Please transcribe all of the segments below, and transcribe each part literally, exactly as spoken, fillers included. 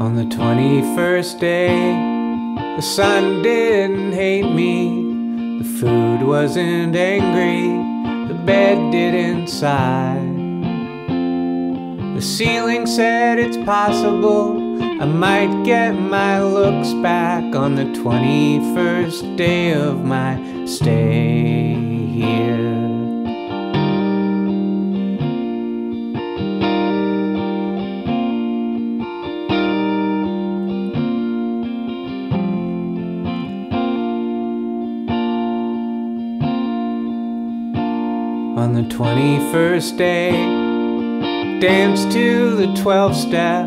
On the twenty-first day, the sun didn't hate me, the food wasn't angry, the bed didn't sigh. The ceiling said it's possible I might get my looks back on the twenty-first day of my stay here. On the twenty-first day, danced to the twelve step,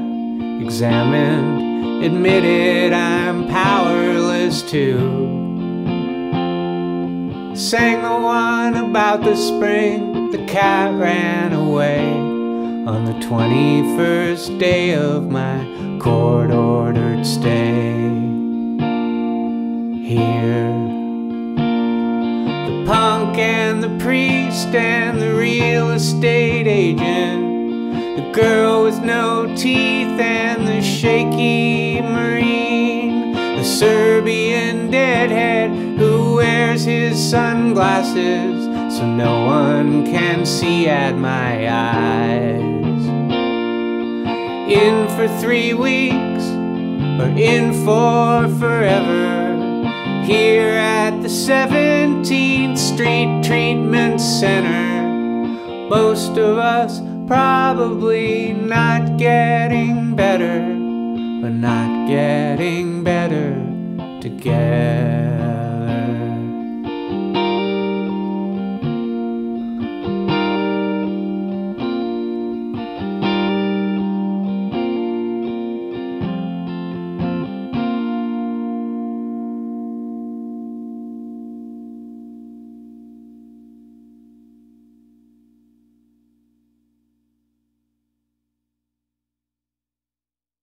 examined, admitted I'm powerless too. Sang the one about the spring, the cat ran away on the twenty-first day of my court-ordered stay here. The punk and the priest and the real estate agent, the girl with no teeth and the shaky marine, the Serbian deadhead who wears his sunglasses so no one can see at my eyes. In for three weeks or in for forever, here at the seventeenth Street Treatment Center. Most of us probably not getting better, but not getting better together.